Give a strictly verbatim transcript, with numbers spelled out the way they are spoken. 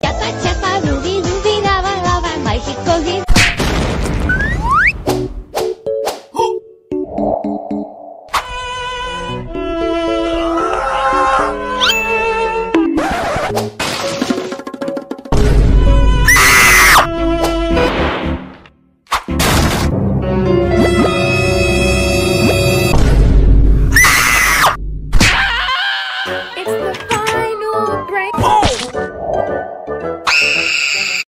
Chapa, chapa, ruby, ruby, lava, lava, mágico,